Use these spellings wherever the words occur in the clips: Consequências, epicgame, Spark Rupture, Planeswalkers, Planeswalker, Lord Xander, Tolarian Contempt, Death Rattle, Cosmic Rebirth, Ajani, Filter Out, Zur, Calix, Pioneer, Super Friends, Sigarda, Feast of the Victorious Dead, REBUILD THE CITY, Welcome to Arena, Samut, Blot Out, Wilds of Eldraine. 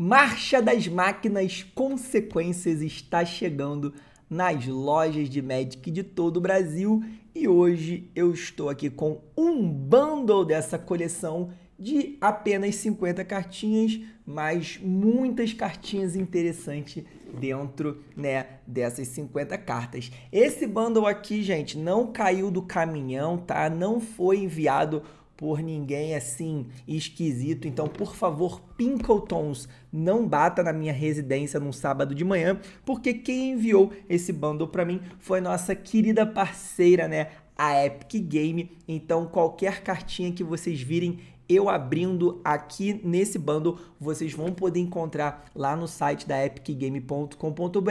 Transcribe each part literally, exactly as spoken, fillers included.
Marcha das Máquinas Consequências está chegando nas lojas de Magic de todo o Brasil e hoje eu estou aqui com um bundle dessa coleção de apenas cinquenta cartinhas, mas muitas cartinhas interessantes dentro, né, dessas cinquenta cartas. Esse bundle aqui, gente, não caiu do caminhão, tá? Não foi enviado por ninguém assim esquisito, então por favor, Pinkletons, não bata na minha residência num sábado de manhã, porque quem enviou esse bundle para mim foi nossa querida parceira, né, a Epic Game. Então qualquer cartinha que vocês virem eu abrindo aqui nesse bundle, vocês vão poder encontrar lá no site da epic game ponto com ponto br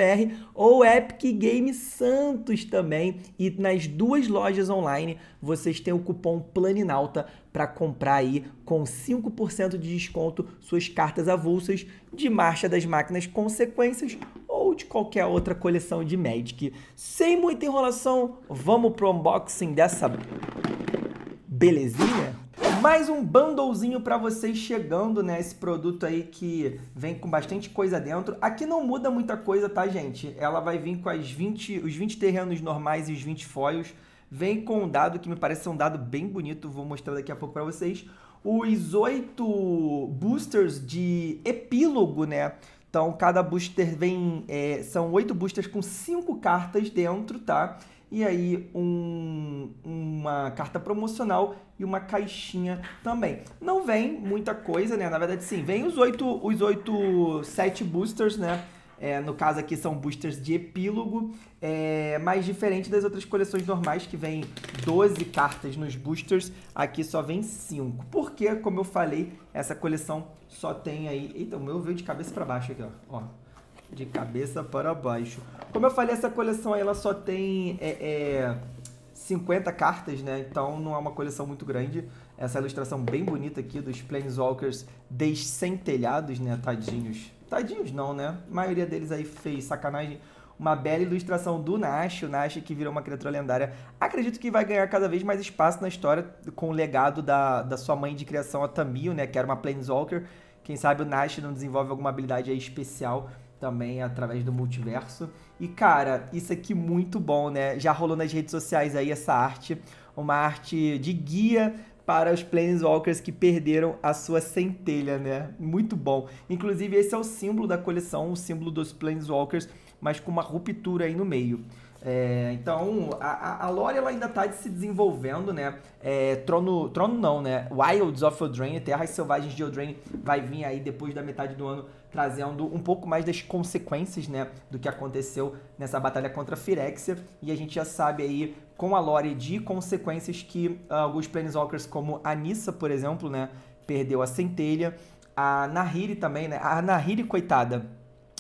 ou Epic Game Santos também. E nas duas lojas online, vocês têm o cupom PLANINAUTA para comprar aí com cinco por cento de desconto suas cartas avulsas de Marcha das Máquinas Consequências ou de qualquer outra coleção de Magic. Sem muita enrolação, vamos pro unboxing dessa belezinha? Mais um bundlezinho para vocês chegando, né? Esse produto aí que vem com bastante coisa dentro. Aqui não muda muita coisa, tá, gente? Ela vai vir com as vinte, os vinte terrenos normais e os vinte foils. Vem com um dado que me parece ser um dado bem bonito. Vou mostrar daqui a pouco para vocês. Os oito boosters de epílogo, né? Então, cada booster vem... É, são oito boosters com cinco cartas dentro, tá? E aí um, uma carta promocional e uma caixinha também. Não vem muita coisa, né? Na verdade, sim, vem os oito, os oito sete boosters, né? É, no caso aqui são boosters de epílogo, é, mas diferente das outras coleções normais que vem doze cartas nos boosters, aqui só vem cinco. Porque, como eu falei, essa coleção só tem aí... Eita, o meu veio de cabeça para baixo aqui, ó. ó. De cabeça para baixo. Como eu falei, essa coleção aí, ela só tem é, é, cinquenta cartas, né? Então não é uma coleção muito grande. Essa ilustração bem bonita aqui dos Planeswalkers descentelhados, né? Tadinhos. Tadinhos não, né? A maioria deles aí fez sacanagem. Uma bela ilustração do Nash, o Nash que virou uma criatura lendária. Acredito que vai ganhar cada vez mais espaço na história com o legado da, da sua mãe de criação, a Tamil, né? Que era uma Planeswalker. Quem sabe o Nash não desenvolve alguma habilidade aí especial também através do multiverso. E, cara, isso aqui muito bom, né? Já rolou nas redes sociais aí essa arte, uma arte de guia para os Planeswalkers que perderam a sua centelha, né? Muito bom. Inclusive, esse é o símbolo da coleção, o símbolo dos Planeswalkers, mas com uma ruptura aí no meio. É, então, a, a lore ela ainda tá se desenvolvendo, né? É, trono, trono não, né? Wilds of Eldraine, Terras Selvagens de Eldraine, vai vir aí depois da metade do ano, trazendo um pouco mais das consequências, né, do que aconteceu nessa batalha contra a Phyrexia. E a gente já sabe aí, com a lore de Consequências, que uh, alguns Planeswalkers, como a Nissa, por exemplo, né, perdeu a centelha. A Nahiri também, né? A Nahiri, coitada,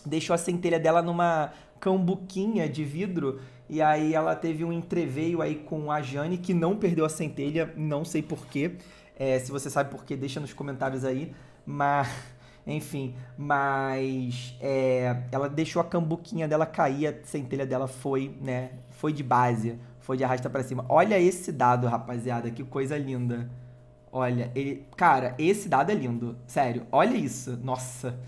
deixou a centelha dela numa cambuquinha de vidro, e aí ela teve um entreveio aí com a Jane, que não perdeu a centelha, não sei porquê. É, se você sabe porquê, deixa nos comentários aí, mas... Enfim, mas é, ela deixou a cambuquinha dela cair, a centelha dela foi, né, foi de base, foi de arrasta pra cima. Olha esse dado, rapaziada, que coisa linda. Olha, ele, cara, esse dado é lindo, sério, olha isso, nossa.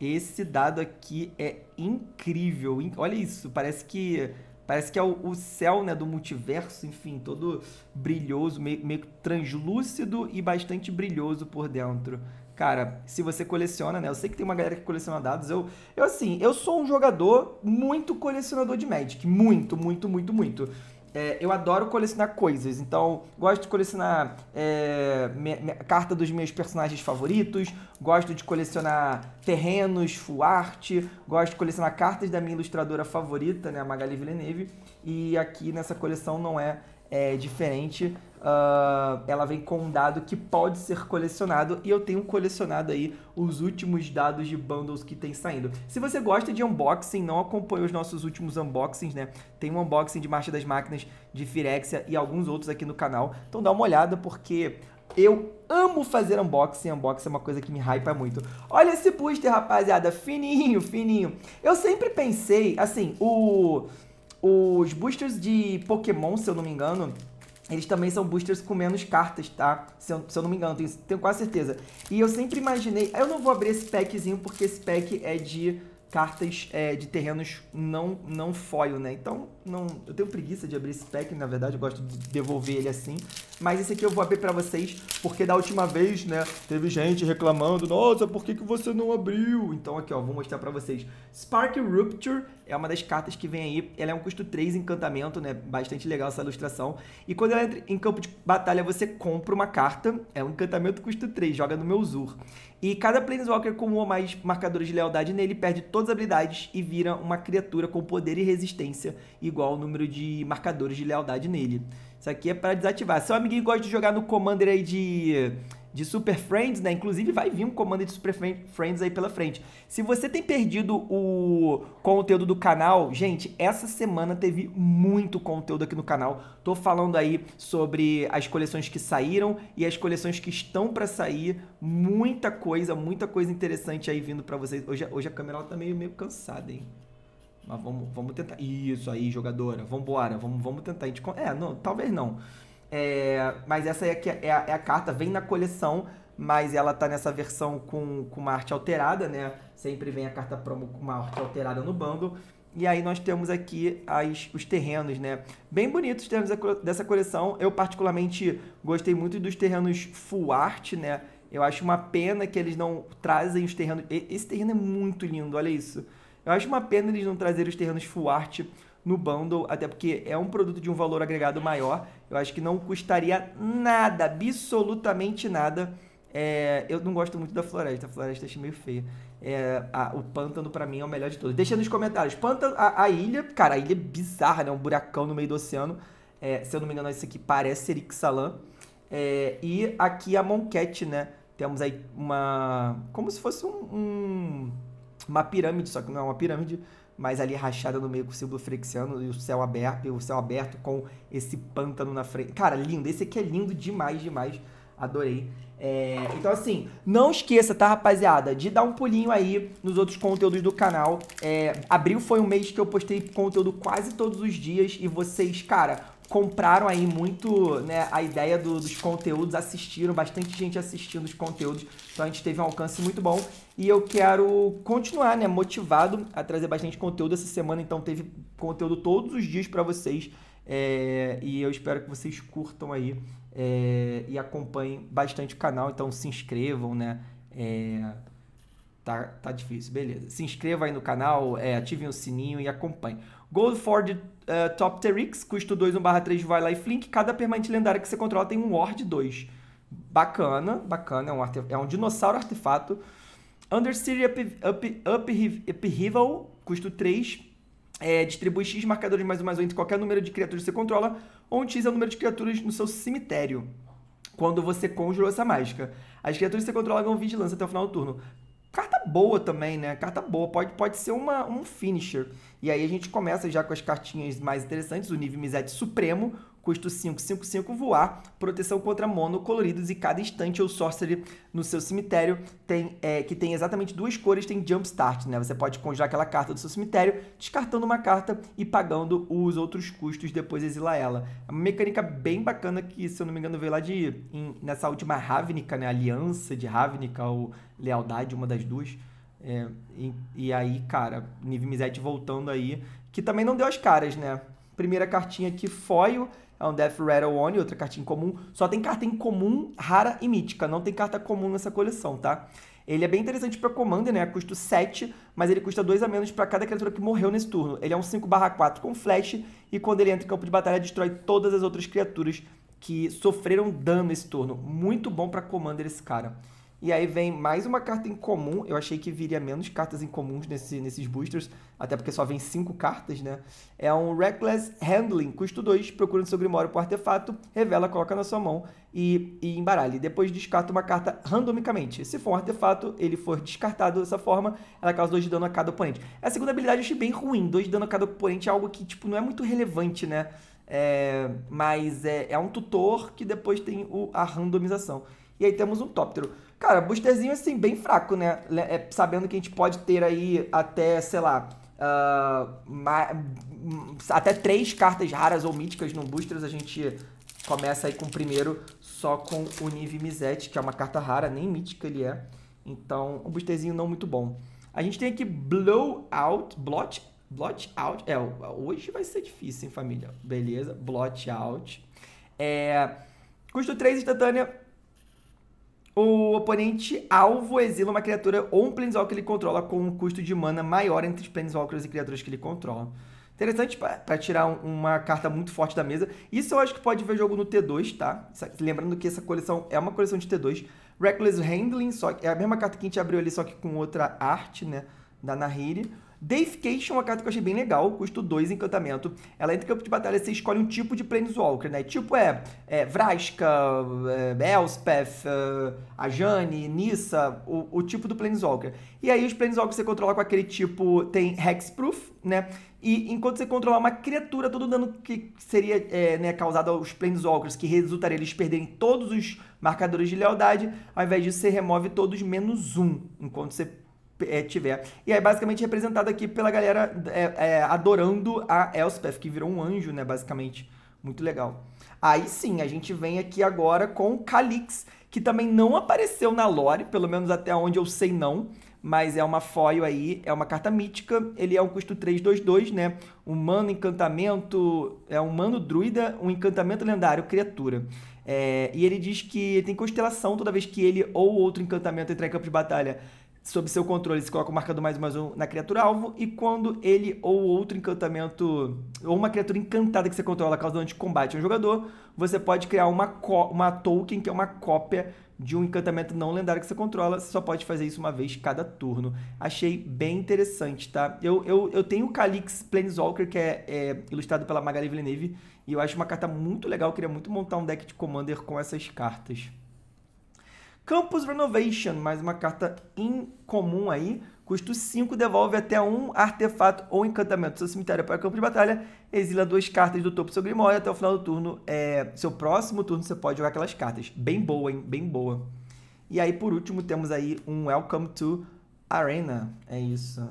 Esse dado aqui é incrível, olha isso, parece que... Parece que é o céu, né, do multiverso, enfim, todo brilhoso, meio, meio translúcido e bastante brilhoso por dentro. Cara, se você coleciona, né, eu sei que tem uma galera que coleciona dados, eu, eu assim, eu sou um jogador muito colecionador de Magic, muito, muito, muito, muito. É, eu adoro colecionar coisas, então gosto de colecionar é, me, me, carta dos meus personagens favoritos, gosto de colecionar terrenos, full art, gosto de colecionar cartas da minha ilustradora favorita, né, a Magali Villeneuve, e aqui nessa coleção não é, é diferente. Uh, ela vem com um dado que pode ser colecionado, e eu tenho colecionado aí os últimos dados de bundles que tem saindo. Se você gosta de unboxing, não acompanhou os nossos últimos unboxings, né? Tem um unboxing de Marcha das Máquinas, de Phyrexia e alguns outros aqui no canal. Então dá uma olhada, porque eu amo fazer unboxing, unboxing é uma coisa que me hypa muito. Olha esse booster, rapaziada, fininho, fininho. Eu sempre pensei, assim, o, os boosters de Pokémon, se eu não me engano... eles também são boosters com menos cartas, tá? Se eu, se eu não me engano, tenho, tenho quase certeza. E eu sempre imaginei... Eu não vou abrir esse packzinho porque esse pack é de cartas é, de terrenos não, não foil, né? Então, não, eu tenho preguiça de abrir esse pack, na verdade, eu gosto de devolver ele assim. Mas esse aqui eu vou abrir pra vocês, porque da última vez, né, teve gente reclamando, nossa, por que que você não abriu? Então aqui, ó, vou mostrar pra vocês. Spark Rupture é uma das cartas que vem aí, ela é um custo três encantamento, né, bastante legal essa ilustração. E quando ela entra em campo de batalha, você compra uma carta, é um encantamento custo três, joga no meu Zur. E cada Planeswalker com um ou mais marcadores de lealdade nele perde todas as habilidades e vira uma criatura com poder e resistência igual ao número de marcadores de lealdade nele. Isso aqui é para desativar. Seu amiguinho gosta de jogar no Commander aí de, de Super Friends, né? Inclusive vai vir um Commander de Super Friends aí pela frente. Se você tem perdido o conteúdo do canal, gente, essa semana teve muito conteúdo aqui no canal. Tô falando aí sobre as coleções que saíram e as coleções que estão para sair. Muita coisa, muita coisa interessante aí vindo para vocês. Hoje, hoje a câmera tá meio, meio cansada, hein? Mas vamos, vamos tentar. Isso aí, jogadora. Vambora, vamos, vamos tentar. A gente... É, não, talvez não. É, mas essa aí é, é, a, é a carta, vem na coleção, mas ela tá nessa versão com, com uma arte alterada, né? Sempre vem a carta promo com uma arte alterada no bundle. E aí nós temos aqui as, os terrenos, né? Bem bonitos os terrenos dessa coleção. Eu particularmente gostei muito dos terrenos full art, né? Eu acho uma pena que eles não trazem os terrenos... Esse terreno é muito lindo, olha isso. Eu acho uma pena eles não trazerem os terrenos full art no bundle, até porque é um produto de um valor agregado maior. Eu acho que não custaria nada, absolutamente nada. É, eu não gosto muito da floresta, a floresta achei meio feia. É, a, o pântano pra mim é o melhor de todos. Deixa nos comentários. Pântano, a, a ilha, cara, a ilha é bizarra, né? Um buracão no meio do oceano. É, se eu não me engano, isso aqui parece Erixalan. É, e aqui a Monquete, né? Temos aí uma... como se fosse um... um... uma pirâmide, só que não é uma pirâmide, mas ali rachada no meio com o símbolo Phyrexiano e o céu aberto, e o céu aberto com esse pântano na frente. Cara, lindo. Esse aqui é lindo demais, demais. Adorei. É, então, assim, não esqueça, tá, rapaziada, de dar um pulinho aí nos outros conteúdos do canal. É, abril foi um mês que eu postei conteúdo quase todos os dias e vocês, cara... compraram aí muito, né, a ideia do, dos conteúdos, assistiram, bastante gente assistindo os conteúdos, então a gente teve um alcance muito bom, e eu quero continuar, né, motivado a trazer bastante conteúdo essa semana, então teve conteúdo todos os dias pra vocês, é, e eu espero que vocês curtam aí, é, e acompanhem bastante o canal, então se inscrevam, né, é... Tá, tá difícil, beleza. Se inscreva aí no canal, é, ativem o sininho e acompanhem. Goldford uh, Top Terix, custo dois, um barra três, vai lá e flink. Cada permanente lendária que você controla tem um Ward dois. Bacana, bacana, é um, arte... é um dinossauro artefato. Undercity Up, up, up, Upheaval, custo três. É, distribui X marcadores mais um mais um entre qualquer número de criaturas que você controla, onde X é o número de criaturas no seu cemitério, quando você conjurou essa mágica. As criaturas que você controla ganham vigilância até o final do turno. Carta boa também, né? Carta boa. Pode, pode ser uma, um finisher. E aí a gente começa já com as cartinhas mais interessantes. O Niv Mizzet Supremo, custo cinco, cinco, cinco, voar. Proteção contra monocoloridos. E cada instante ou sorcery no seu cemitério tem, é, que tem exatamente duas cores, tem Jumpstart, né? Você pode conjurar aquela carta do seu cemitério, descartando uma carta e pagando os outros custos, depois exilar ela. É uma mecânica bem bacana que, se eu não me engano, veio lá de... Em, nessa última Ravnica, né? Aliança de Ravnica ou Lealdade, uma das duas. É, e, e aí, cara, Niv Mizzet voltando aí, que também não deu as caras, né? Primeira cartinha aqui, foil, é um Death Rattle One, outra cartinha em comum. Só tem carta em comum, rara e mítica, não tem carta comum nessa coleção, tá? Ele é bem interessante pra Commander, né? Custa sete, mas ele custa dois a menos pra cada criatura que morreu nesse turno. Ele é um cinco barra quatro com flash, e quando ele entra em campo de batalha, destrói todas as outras criaturas que sofreram dano esse turno. Muito bom pra Commander esse cara. E aí vem mais uma carta em comum. Eu achei que viria menos cartas em comuns nesse, nesses boosters, até porque só vem cinco cartas, né? É um Reckless Handling, custo dois, procura no seu grimório por artefato, revela, coloca na sua mão e, e embaralhe. Depois descarta uma carta randomicamente. Se for um artefato, ele for descartado dessa forma, ela causa dois de dano a cada oponente. A segunda habilidade eu achei bem ruim, dois de dano a cada oponente é algo que, tipo, não é muito relevante, né? É, mas é, é um tutor que depois tem o, a randomização. E aí temos um Tóptero. Cara, boosterzinho assim, bem fraco, né? É, sabendo que a gente pode ter aí até, sei lá, uh, até três cartas raras ou míticas no boosters, a gente começa aí com o primeiro só com o Niv Mizzet, que é uma carta rara, nem mítica ele é. Então, um boosterzinho não muito bom. A gente tem aqui Blow Out, Blot, Blot Out. É, hoje vai ser difícil, hein, família? Beleza, Blot Out. É, custo três, instantânea. O oponente alvo exila uma criatura ou um Planeswalker que ele controla com um custo de mana maior entre os Planeswalkers e criaturas que ele controla. Interessante para tirar um, uma carta muito forte da mesa. Isso eu acho que pode ver jogo no T dois, tá? Lembrando que essa coleção é uma coleção de T dois. Reckless Handling, só que é a mesma carta que a gente abriu ali, só que com outra arte, né? Da Nahiri. Deification, uma carta que eu achei bem legal, custo dois, encantamento. Ela entra em campo de batalha, você escolhe um tipo de Planeswalker, né? Tipo é, é Vraska, é, Elspeth, é, Ajani, Nissa, o, o tipo do Planeswalker. E aí os Planeswalkers você controla com aquele tipo, tem Hexproof, né? E enquanto você controlar uma criatura, todo o dano que seria é, né, causado aos Planeswalkers, que resultaria eles perderem todos os marcadores de lealdade, ao invés disso você remove todos menos um, enquanto você tiver. E aí, basicamente, representado aqui pela galera é, é, adorando a Elspeth, que virou um anjo, né, basicamente. Muito legal. Aí sim, a gente vem aqui agora com Calix, que também não apareceu na lore, pelo menos até onde eu sei não, mas é uma foil aí, é uma carta mítica, ele é um custo três, dois, dois, né, humano, encantamento, é humano, druida, um encantamento lendário, criatura. É, e ele diz que tem constelação toda vez que ele ou outro encantamento entrar em campo de batalha sob seu controle, se coloca o marcador mais um mais um na criatura alvo, e quando ele ou outro encantamento, ou uma criatura encantada que você controla causando de combate a um jogador, você pode criar uma, uma token, que é uma cópia de um encantamento não lendário que você controla, você só pode fazer isso uma vez cada turno. Achei bem interessante, tá? Eu, eu, eu tenho o Calix Planeswalker, que é, é ilustrado pela Magali Villeneuve, e eu acho uma carta muito legal, eu queria muito montar um deck de Commander com essas cartas. Campus Renovation, mais uma carta incomum aí, custo cinco, devolve até um artefato ou encantamento do seu cemitério para o campo de batalha, exila duas cartas do topo do seu grimório, até o final do turno, é, seu próximo turno você pode jogar aquelas cartas. Bem boa, hein? Bem boa. E aí, por último, temos aí um Welcome to Arena, é isso.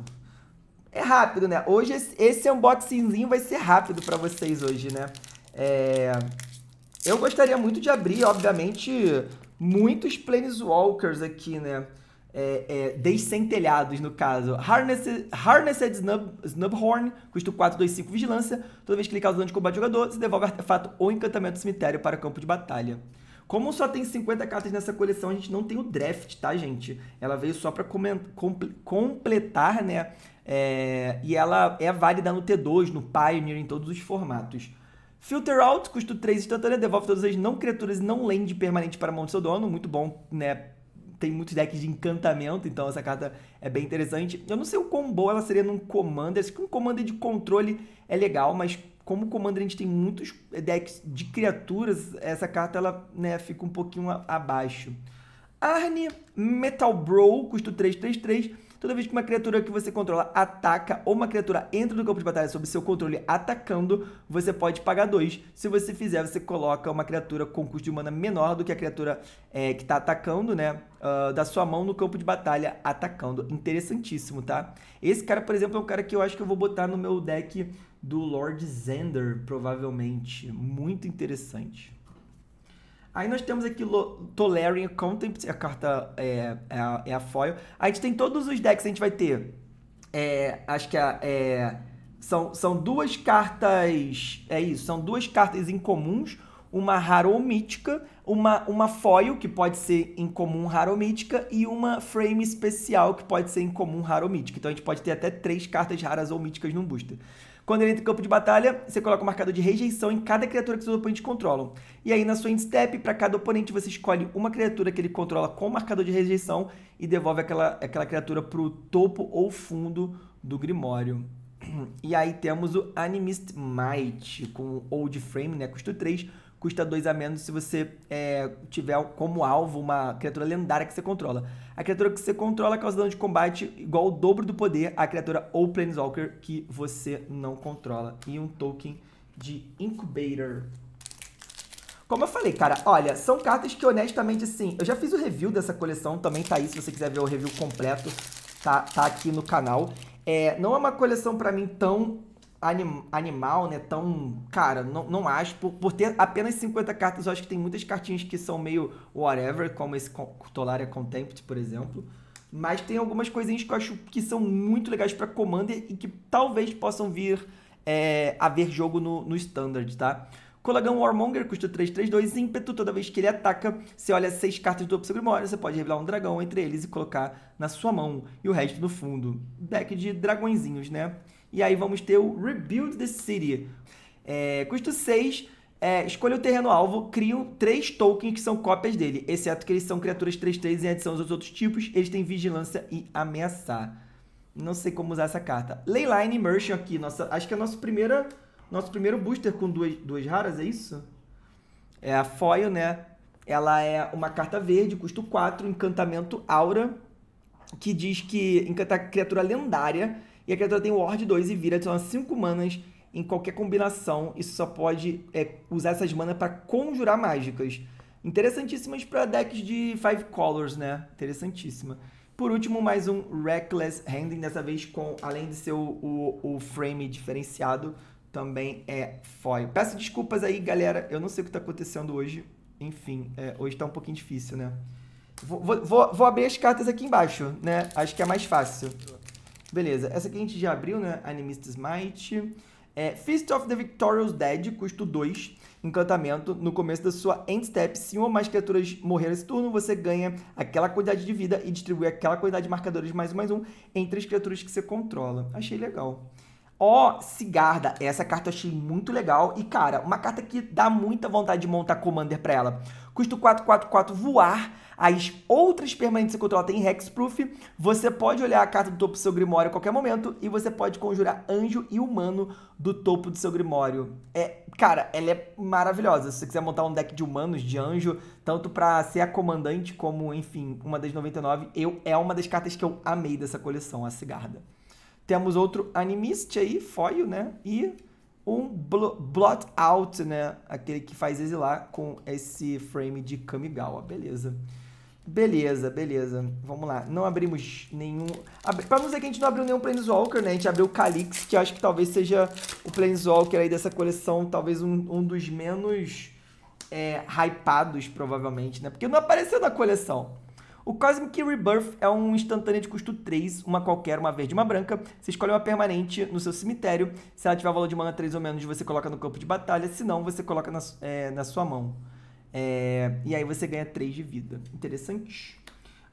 É rápido, né? Hoje esse unboxingzinho vai ser rápido para vocês hoje, né? É... Eu gostaria muito de abrir, obviamente, muitos Planeswalkers aqui, né? É, é, descentelhados, no caso. Harnessed, Harnessed Snub, Snubhorn, custo quatro, dois, cinco, vigilância. Toda vez que ele causa dano de combate ao jogador, se devolve artefato ou encantamento do cemitério para o campo de batalha. Como só tem cinquenta cartas nessa coleção, a gente não tem o draft, tá, gente? Ela veio só para comple completar, né? É, e ela é válida no T dois, no Pioneer, em todos os formatos. Filter Out, custo três, instantânea, devolve todas as não criaturas e não land permanente para a mão do seu dono. Muito bom, né? Tem muitos decks de encantamento, então essa carta é bem interessante. Eu não sei o quão boa ela seria num Commander. Acho que um Commander de controle é legal, mas como Commander a gente tem muitos decks de criaturas, essa carta ela, né, fica um pouquinho abaixo. Arne Metal Bro, custo três, três, três. Toda vez que uma criatura que você controla ataca ou uma criatura entra no campo de batalha sob seu controle atacando, você pode pagar dois. Se você fizer, você coloca uma criatura com custo de mana menor do que a criatura é, que está atacando, né? Uh, da sua mão no campo de batalha atacando. Interessantíssimo, tá? Esse cara, por exemplo, é um cara que eu acho que eu vou botar no meu deck do Lord Xander, provavelmente. Muito interessante. Aí nós temos aqui Tolarian Contempt, a carta é, é, a, é a foil. A gente tem todos os decks, a gente vai ter, é, acho que a, é, são, são duas cartas, é isso, são duas cartas incomuns, uma rara ou mítica, uma, uma foil, que pode ser incomum, rara ou mítica, e uma frame especial, que pode ser incomum, rara ou mítica. Então a gente pode ter até três cartas raras ou míticas num booster. Quando ele entra em campo de batalha, você coloca o marcador de rejeição em cada criatura que seus oponentes controlam. E aí, na sua end step, para cada oponente, você escolhe uma criatura que ele controla com o marcador de rejeição e devolve aquela, aquela criatura para o topo ou fundo do Grimório. E aí temos o Animist Might, com Old Frame, né? Custo três, custa dois a menos se você é, tiver como alvo uma criatura lendária que você controla. A criatura que você controla causa dano de combate igual ao dobro do poder à criatura ou Planeswalker que você não controla. E um token de Incubator. Como eu falei, cara, olha, são cartas que honestamente, assim, eu já fiz o review dessa coleção, também tá aí, se você quiser ver o review completo, tá, tá aqui no canal. É, não é uma coleção pra mim tão anim, animal, né? Tão... Cara, não, não acho. Por, por ter apenas cinquenta cartas, eu acho que tem muitas cartinhas que são meio whatever, como esse Tolarian Contempt, por exemplo. Mas tem algumas coisinhas que eu acho que são muito legais para Commander e que talvez possam vir é, a ver jogo no, no Standard, tá? Colagan Warmonger custa três, três, dois, ímpeto. Toda vez que ele ataca, você olha seis cartas do topo do seu grimório, você pode revelar um dragão entre eles e colocar na sua mão e o resto no fundo. Deck de dragõezinhos, né? E aí vamos ter o Rebuild the City. É, custa seis, é, escolha o terreno-alvo, criam três tokens que são cópias dele, exceto que eles são criaturas três, três em adição aos outros tipos, eles têm vigilância e ameaçar. Não sei como usar essa carta. Leyline Immersion aqui, nossa, acho que é a nossa primeira... Nosso primeiro booster com duas, duas raras, é isso? É a Foil, né? Ela é uma carta verde, custo quatro, encantamento Aura, que diz que encanta criatura lendária, e a criatura tem Ward dois e vira, adiciona cinco manas em qualquer combinação, e só pode é, usar essas manas para conjurar mágicas. Interessantíssimas para decks de Five Colors, né? Interessantíssima. Por último, mais um Reckless Handling, dessa vez com, além de ser o, o, o frame diferenciado, também é foil. Peço desculpas aí, galera. Eu não sei o que tá acontecendo hoje. Enfim, é, hoje tá um pouquinho difícil, né? Vou, vou, vou abrir as cartas aqui embaixo, né? Acho que é mais fácil. Beleza. Essa aqui a gente já abriu, né? Animist Smite. É, Feast of the Victorious Dead, custo dois. Encantamento. No começo da sua end step, se uma ou mais criaturas morrer esse turno, você ganha aquela quantidade de vida e distribui aquela quantidade de marcadores mais um mais um entre as criaturas que você controla. Achei legal. Ó, Sigarda, essa carta eu achei muito legal e, cara, uma carta que dá muita vontade de montar Commander pra ela. Custo quatro, quatro, quatro, voar, as outras permanentes que você controla tem Hexproof, você pode olhar a carta do topo do seu grimório a qualquer momento e você pode conjurar anjo e humano do topo do seu grimório. É, cara, ela é maravilhosa, se você quiser montar um deck de humanos, de anjo, tanto pra ser a comandante como, enfim, uma das noventa e nove, eu, é uma das cartas que eu amei dessa coleção, a Sigarda. Temos outro Animist aí, Foil, né? E um bl Blot Out, né? Aquele que faz exilar com esse frame de Kamigawa. Beleza. Beleza, beleza. Vamos lá. Não abrimos nenhum... Abri... Pra não dizer que a gente não abriu nenhum Planeswalker, né? A gente abriu o Calix, que eu acho que talvez seja o Planeswalker aí dessa coleção. Talvez um, um dos menos é, hypados, provavelmente, né? Porque não apareceu na coleção. O Cosmic Rebirth é um instantâneo de custo três, uma qualquer, uma verde e uma branca. Você escolhe uma permanente no seu cemitério. Se ela tiver valor de mana três ou menos, você coloca no campo de batalha. Se não, você coloca na, é, na sua mão. É, e aí você ganha três de vida. Interessante.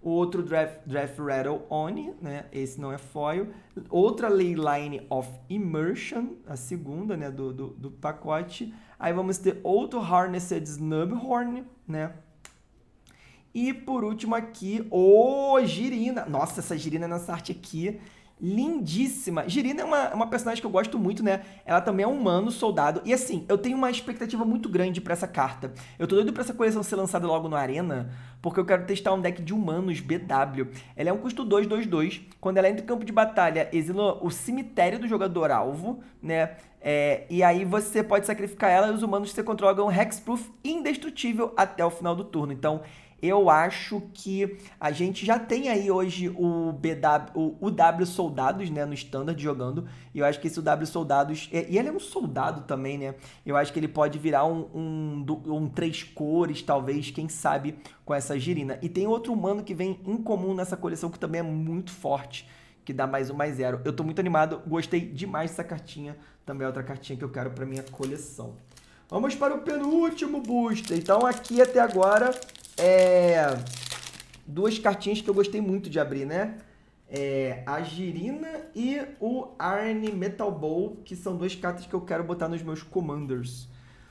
O outro Death Rattle Oni, né? Esse não é foil. Outra Leyline of Immersion, a segunda, né? Do, do, do pacote. Aí vamos ter outro Harnessed Snubhorn, né? E por último aqui, ô, oh, Girina. Nossa, essa Girina nessa arte aqui, lindíssima. Girina é uma, uma personagem que eu gosto muito, né? Ela também é um humano, soldado. E assim, eu tenho uma expectativa muito grande pra essa carta. Eu tô doido pra essa coleção ser lançada logo no Arena, porque eu quero testar um deck de humanos B W. Ela é um custo dois, dois, dois. Quando ela entra em campo de batalha, exila o cemitério do jogador alvo, né? É, e aí você pode sacrificar ela e os humanos que você controla ganham Hexproof indestrutível até o final do turno. Então... eu acho que a gente já tem aí hoje o B W, o U W Soldados, né, no Standard jogando. E eu acho que esse U W Soldados... É, e ele é um soldado também, né? Eu acho que ele pode virar um, um, um três cores, talvez, quem sabe, com essa Girina. E tem outro humano que vem em comum nessa coleção, que também é muito forte, que dá mais um, mais zero. Eu tô muito animado, gostei demais dessa cartinha. Também é outra cartinha que eu quero pra minha coleção. Vamos para o penúltimo booster. Então, aqui até agora... É, duas cartinhas que eu gostei muito de abrir, né? É, a Girina e o Arne Metal Ball, que são duas cartas que eu quero botar nos meus Commanders.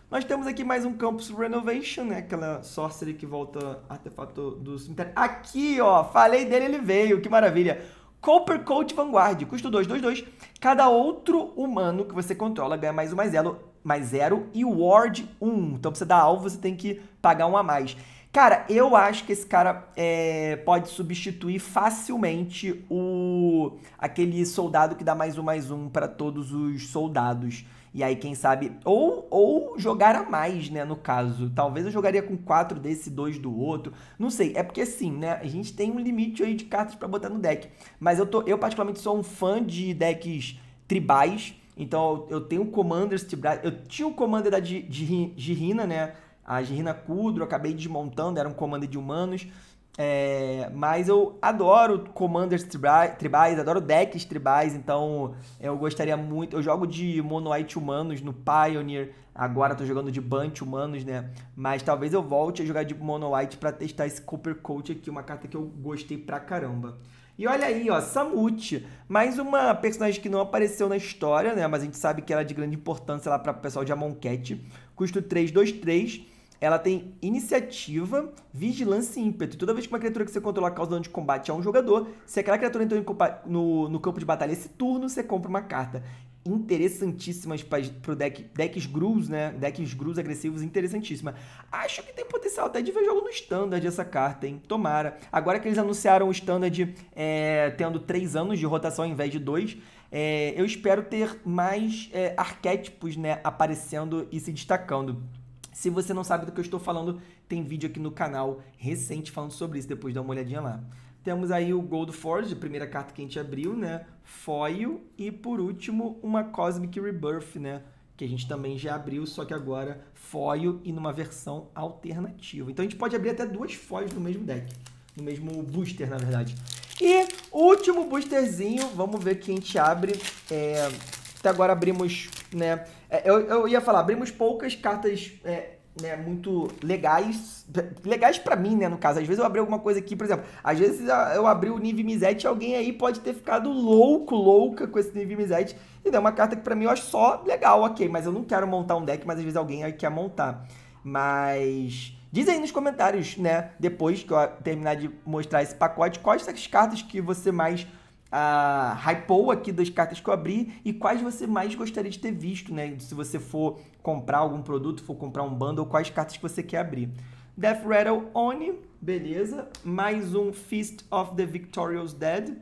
Nós temos aqui mais um Campus Renovation, né? Aquela Sorcery que volta artefato do cemitério. Aqui, ó! Falei dele, ele veio! Que maravilha! Copper Coat Vanguard, custo dois, dois, dois. Cada outro humano que você controla ganha mais um, mais zero, mais zero e Ward um. Então, pra você dar alvo, você tem que pagar um a mais. Cara, eu acho que esse cara é, pode substituir facilmente o aquele soldado que dá mais um, mais um para todos os soldados. E aí, quem sabe... Ou, ou jogar a mais, né, no caso. Talvez eu jogaria com quatro desse, dois do outro. Não sei, é porque assim, né, a gente tem um limite aí de cartas para botar no deck. Mas eu, tô, eu particularmente sou um fã de decks tribais, Então eu tenho o Commander, eu tinha o Commander da Girina, né? A Girina Kudro, eu acabei desmontando, era um Commander de humanos. É, mas eu adoro Commanders tribais, adoro decks tribais, então eu gostaria muito... Eu jogo de mono-white humanos no Pioneer, agora eu tô jogando de Bunch humanos, né? Mas talvez eu volte a jogar de mono-white pra testar esse Copper Coat aqui, uma carta que eu gostei pra caramba. E olha aí, ó, Samut, mais uma personagem que não apareceu na história, né? Mas a gente sabe que ela é de grande importância lá pra pessoal de Amonkhet. Custo três, dois, três... Ela tem iniciativa, vigilância e ímpeto. Toda vez que uma criatura que você controla causa dano de combate a um jogador, se aquela criatura entrou no, no campo de batalha esse turno, você compra uma carta. Interessantíssimas para o deck, decks grus, né? Decks grus agressivos, interessantíssima. Acho que tem potencial até de ver jogo no standard essa carta, hein? Tomara. Agora que eles anunciaram o standard é, tendo três anos de rotação ao invés de dois, é, eu espero ter mais é, arquétipos, né, aparecendo e se destacando. Se você não sabe do que eu estou falando, tem vídeo aqui no canal recente falando sobre isso, depois dá uma olhadinha lá. Temos aí o Gold Forge, a primeira carta que a gente abriu, né? Foil e, por último, uma Cosmic Rebirth, né? Que a gente também já abriu, só que agora foil e numa versão alternativa. Então a gente pode abrir até duas foils no mesmo deck, no mesmo booster, na verdade. E último boosterzinho, vamos ver que a gente abre... É... Até agora abrimos, né, eu, eu ia falar, abrimos poucas cartas é, né, muito legais, legais pra mim, né, no caso. Às vezes eu abri alguma coisa aqui, por exemplo, às vezes eu abri o Niv Mizzet e alguém aí pode ter ficado louco, louca com esse Niv Mizzet. E é uma carta que pra mim eu acho só legal, ok, mas eu não quero montar um deck, mas às vezes alguém aí quer montar. Mas... diz aí nos comentários, né, depois que eu terminar de mostrar esse pacote, quais são as cartas que você mais... Uh, hypou aqui das cartas que eu abri e quais você mais gostaria de ter visto, né? Se você for comprar algum produto, for comprar um bundle, quais cartas que você quer abrir. Death Rattle Oni, beleza. Mais um Feast of the Victorious Dead.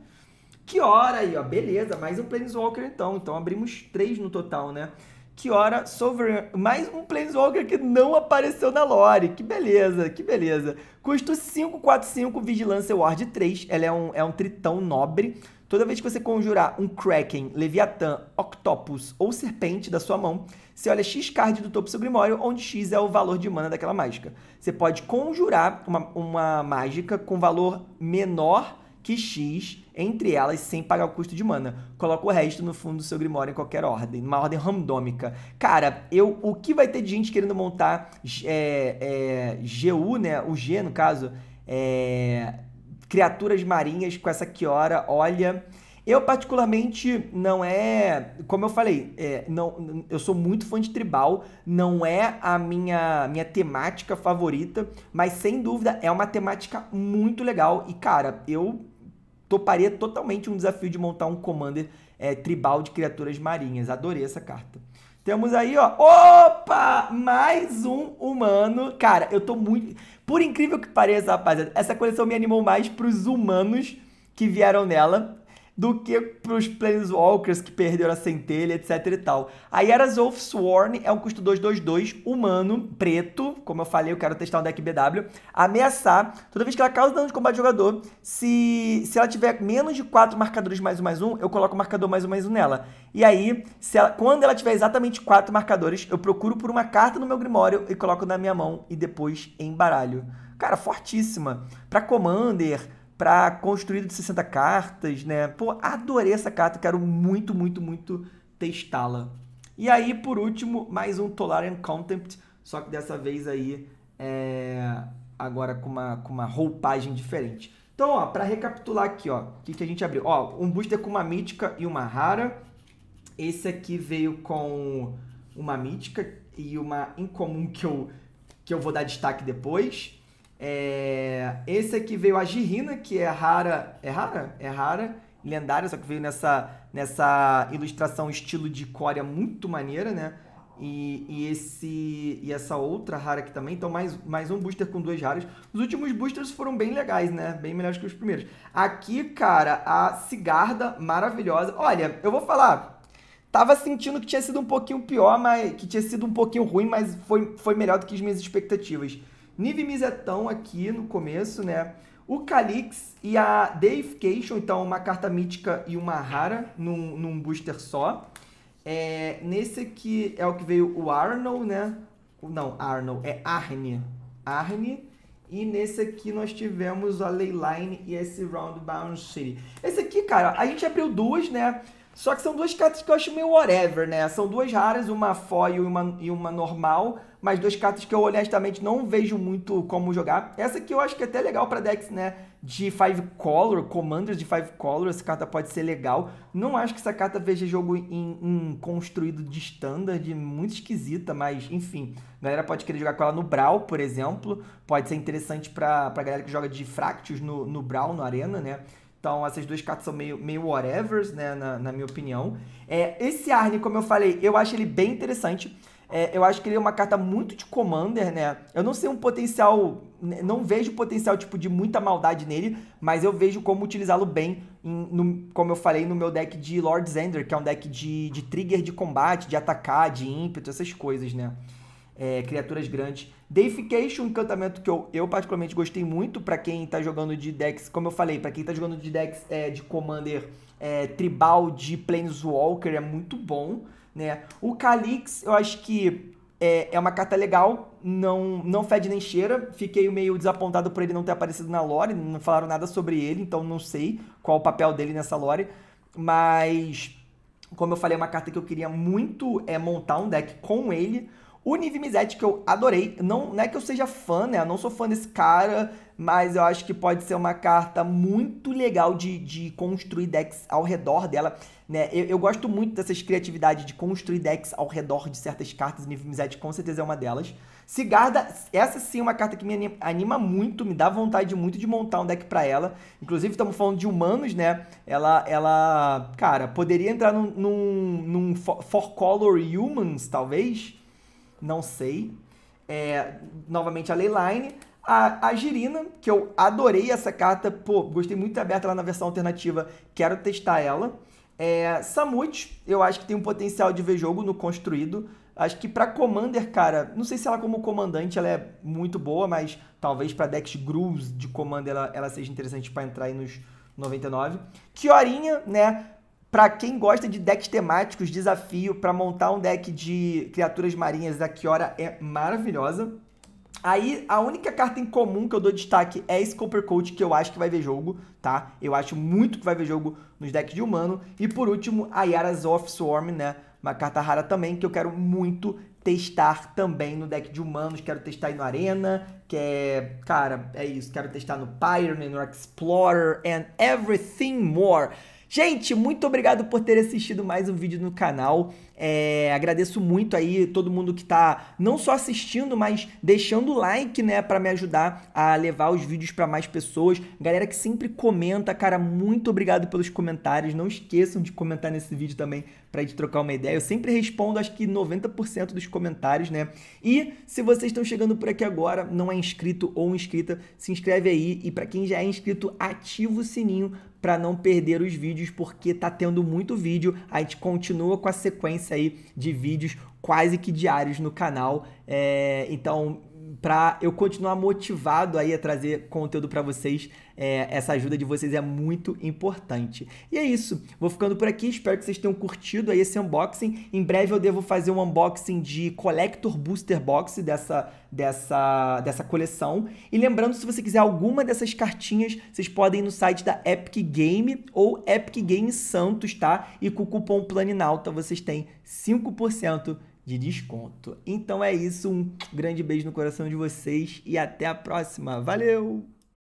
Kiora aí, ó, beleza. Mais um Planeswalker então. Então abrimos três no total, né? Kiora, Sovereign, mais um Planeswalker que não apareceu na lore. Que beleza, que beleza. Custo cinco, quatro, cinco, Vigilância Ward três. Ela é um, é um tritão nobre. Toda vez que você conjurar um Kraken, Leviatã, Octopus ou Serpente da sua mão, você olha X card do topo do seu Grimório, onde X é o valor de mana daquela mágica. Você pode conjurar uma, uma mágica com valor menor que X entre elas sem pagar o custo de mana. Coloca o resto no fundo do seu Grimório em qualquer ordem, numa ordem randômica. Cara, eu, o que vai ter de gente querendo montar é, é, G U, né? O G, no caso, é... criaturas marinhas com essa Kiora, olha... Eu, particularmente, não é... Como eu falei, é, não, eu sou muito fã de tribal, não é a minha, minha temática favorita, mas, sem dúvida, é uma temática muito legal. E, cara, eu toparia totalmente um desafio de montar um Commander é, tribal de criaturas marinhas. Adorei essa carta. Temos aí, ó... Opa! Mais um humano. Cara, eu tô muito... Por incrível que pareça, rapaziada, essa coleção me animou mais pros humanos que vieram nela do que pros Planeswalkers que perderam a centelha, etc e tal. A Yara's Oathsworn é um custo dois, dois, dois, humano, preto, como eu falei, eu quero testar um deck B W. Ameaçar, toda vez que ela causa dano de combate ao jogador, se, se ela tiver menos de quatro marcadores mais um, mais um, eu coloco o marcador mais um, mais um nela. E aí, se ela, quando ela tiver exatamente quatro marcadores, eu procuro por uma carta no meu Grimório e coloco na minha mão e depois embaralho. Cara, fortíssima. Pra Commander... Pra construído de sessenta cartas, né? Pô, adorei essa carta, quero muito, muito, muito testá-la. E aí, por último, mais um Tolarian Contempt, só que dessa vez aí, é... agora com uma, com uma roupagem diferente. Então, ó, pra recapitular aqui, ó, o que, que a gente abriu? Ó, um booster com uma mítica e uma rara. Esse aqui veio com uma mítica e uma incomum que eu, que eu vou dar destaque depois. É, esse aqui veio a Girina, que é rara, é rara? É rara, lendária, só que veio nessa, nessa ilustração estilo de Coria muito maneira, né? E, e, esse, e essa outra rara aqui também, então mais, mais um booster com duas raras. Os últimos boosters foram bem legais, né? Bem melhores que os primeiros. Aqui, cara, a Sigarda, maravilhosa. Olha, eu vou falar, tava sentindo que tinha sido um pouquinho pior, mas que tinha sido um pouquinho ruim, mas foi, foi melhor do que as minhas expectativas. Niv Mizzetão aqui no começo, né? O Calix e a Deification, então uma carta mítica e uma rara num, num booster só. É, nesse aqui é o que veio o Arnold, né? Não, Arnold, é Arne. Arne. E nesse aqui nós tivemos a Leyline e esse Roundbound City. Esse aqui, cara, a gente abriu duas, né? Só que são duas cartas que eu acho meio whatever, né? São duas raras, uma foil e uma, e uma normal, mas duas cartas que eu honestamente não vejo muito como jogar. Essa aqui eu acho que é até legal pra decks, né? De five color, Commanders de five color, essa carta pode ser legal. Não acho que essa carta veja jogo em, em construído de standard, muito esquisita, mas enfim. A galera pode querer jogar com ela no Brawl, por exemplo. Pode ser interessante pra, pra galera que joga de Fractus no, no Brawl, no Arena, né? Então, essas duas cartas são meio, meio whatevers, né, na, na minha opinião. É, esse Arne, como eu falei, eu acho ele bem interessante. É, eu acho que ele é uma carta muito de Commander, né? Eu não sei um potencial... Não vejo potencial, tipo, de muita maldade nele, mas eu vejo como utilizá-lo bem, em, no, como eu falei, no meu deck de Lord Xander, que é um deck de, de trigger de combate, de atacar, de ímpeto, essas coisas, né? É, criaturas grandes. Deification, um encantamento que eu, eu particularmente gostei muito pra quem tá jogando de decks, como eu falei, pra quem tá jogando de decks é, de Commander é, tribal, de Planeswalker, é muito bom, né? O Calix, eu acho que é, é uma carta legal, não, não fede nem cheira, fiquei meio desapontado por ele não ter aparecido na lore, não falaram nada sobre ele, então não sei qual o papel dele nessa lore, mas, como eu falei, é uma carta que eu queria muito é, montar um deck com ele. O Niv Mizzet, que eu adorei, não, não é que eu seja fã, né, eu não sou fã desse cara, mas eu acho que pode ser uma carta muito legal de, de construir decks ao redor dela, né, eu, eu gosto muito dessas criatividades de construir decks ao redor de certas cartas, Niv Mizzet com certeza é uma delas. Sigarda, essa sim é uma carta que me anima muito, me dá vontade muito de montar um deck pra ela, inclusive estamos falando de humanos, né, ela, ela cara, poderia entrar num, num, num four color humans, talvez. Não sei. É, novamente a Leyline. A, a Girina, que eu adorei essa carta. Pô, gostei muito da aberta lá na versão alternativa. Quero testar ela. É, Samut, eu acho que tem um potencial de ver jogo no construído. Acho que pra Commander, cara, não sei se ela como comandante ela é muito boa, mas talvez pra decks grooves de Commander ela, ela seja interessante pra entrar aí nos noventa e nove. Kiorinha, né? Pra quem gosta de decks temáticos, desafio, pra montar um deck de criaturas marinhas, a Kiora é maravilhosa. Aí, a única carta em comum que eu dou destaque é esse Copper Coat, que eu acho que vai ver jogo, tá? Eu acho muito que vai ver jogo nos decks de humano. E por último, a Yara's Oathsworm, né? Uma carta rara também, que eu quero muito testar também no deck de humanos. Quero testar aí no Arena, que é... Cara, é isso. Quero testar no Pioneer, no Explorer and everything more. Gente, muito obrigado por ter assistido mais um vídeo no canal. É, agradeço muito aí todo mundo que tá não só assistindo, mas deixando o like, né, pra me ajudar a levar os vídeos pra mais pessoas. Galera que sempre comenta, cara, muito obrigado pelos comentários. Não esqueçam de comentar nesse vídeo também pra gente trocar uma ideia. Eu sempre respondo, acho que noventa por cento dos comentários, né? E se vocês estão chegando por aqui agora, não é inscrito ou inscrita, se inscreve aí. E pra quem já é inscrito, ativa o sininho para não perder os vídeos, porque tá tendo muito vídeo. A gente continua com a sequência aí de vídeos quase que diários no canal. É, então, para eu continuar motivado aí a trazer conteúdo para vocês, é, essa ajuda de vocês é muito importante. E é isso, vou ficando por aqui, espero que vocês tenham curtido aí esse unboxing. Em breve eu devo fazer um unboxing de Collector Booster Box dessa, dessa, dessa coleção. E lembrando, se você quiser alguma dessas cartinhas, vocês podem ir no site da Epic Game ou Epic Game Santos, tá? E com o cupom PLANINAUTA vocês têm cinco por cento de desconto. Então é isso, um grande beijo no coração de vocês e até a próxima. Valeu!